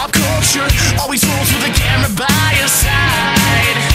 Pop culture always rolls with a camera by your side.